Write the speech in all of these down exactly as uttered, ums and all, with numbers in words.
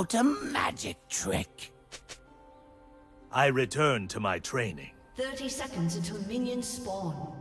about a magic trick. I return to my training. thirty seconds until minions spawn.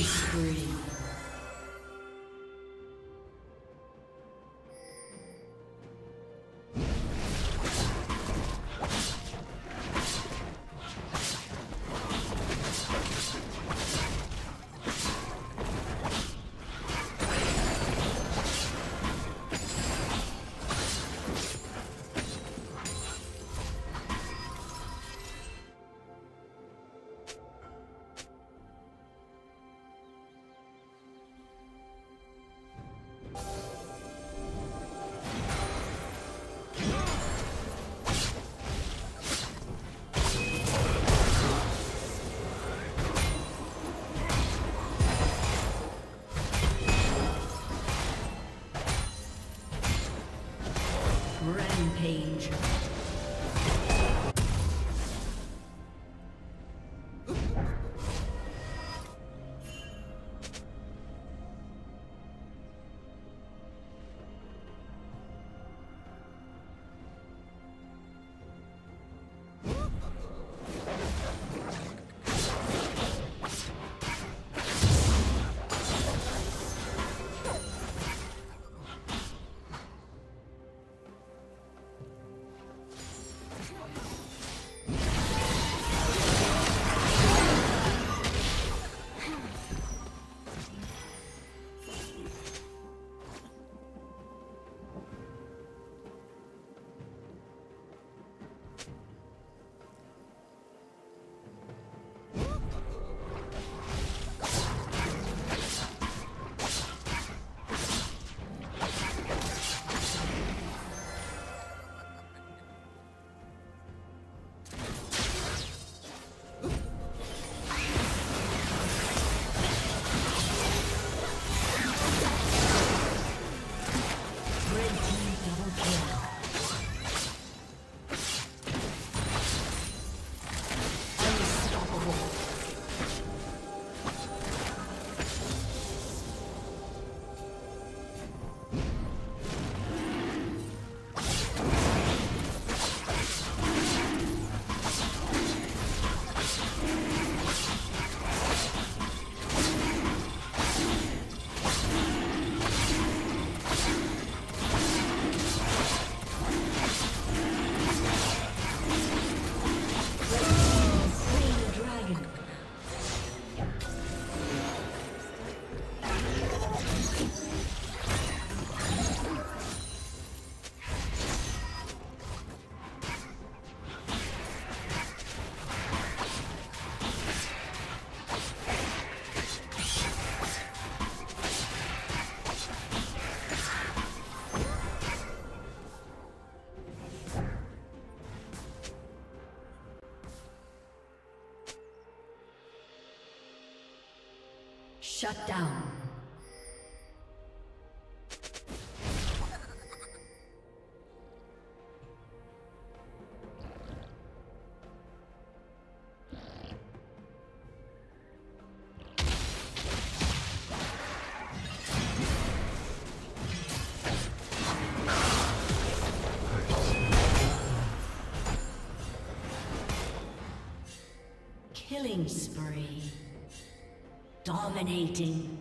Spree. Shut down. Killing spree. Dominating.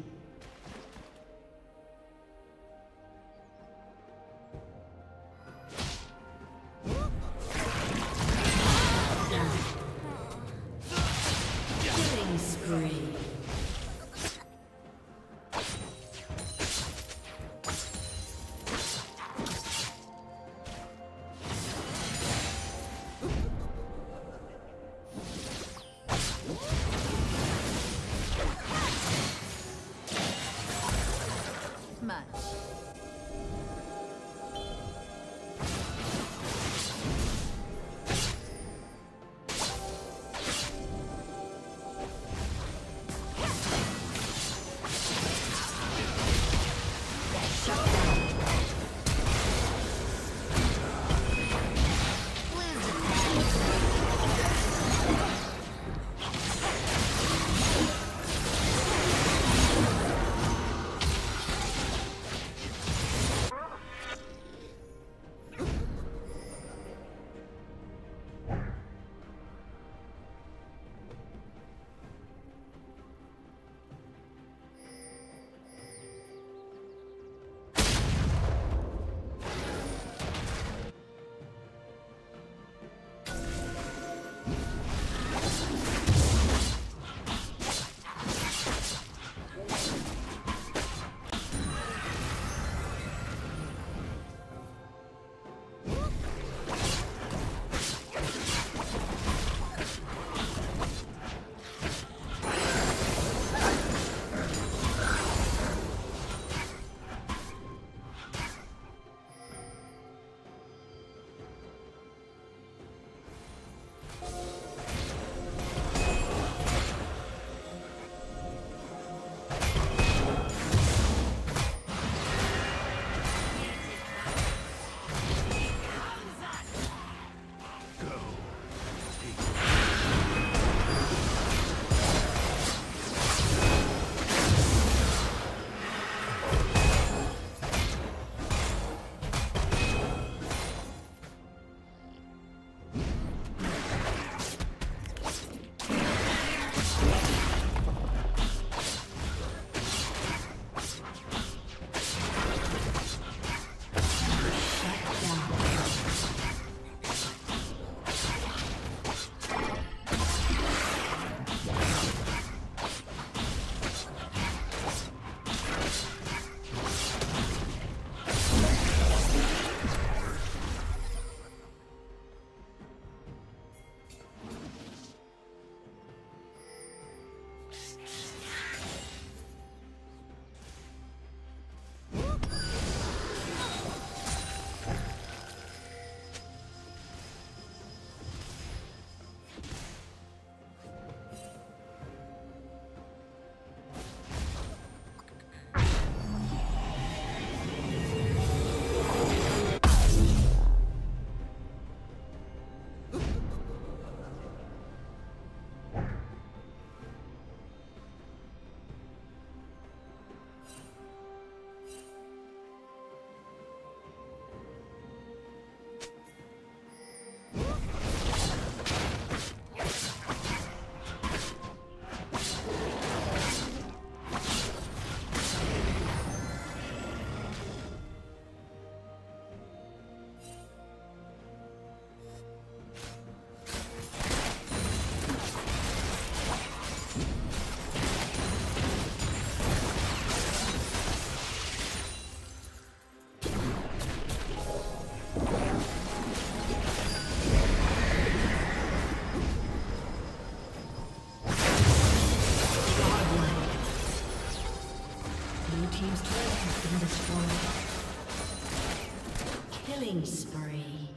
Killing spree.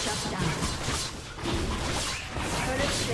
Shut down. Turret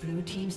Blue team's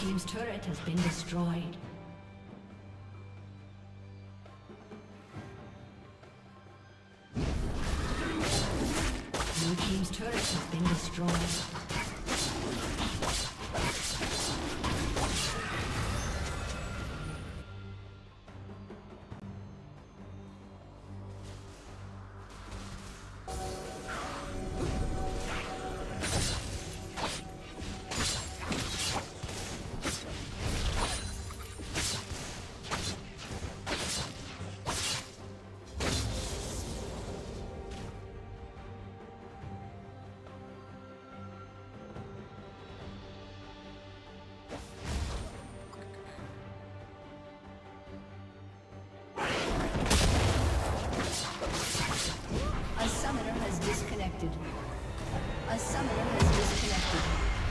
Team's turret has been destroyed. Blue team's turret has been destroyed. A summoner has disconnected. A summoner has disconnected.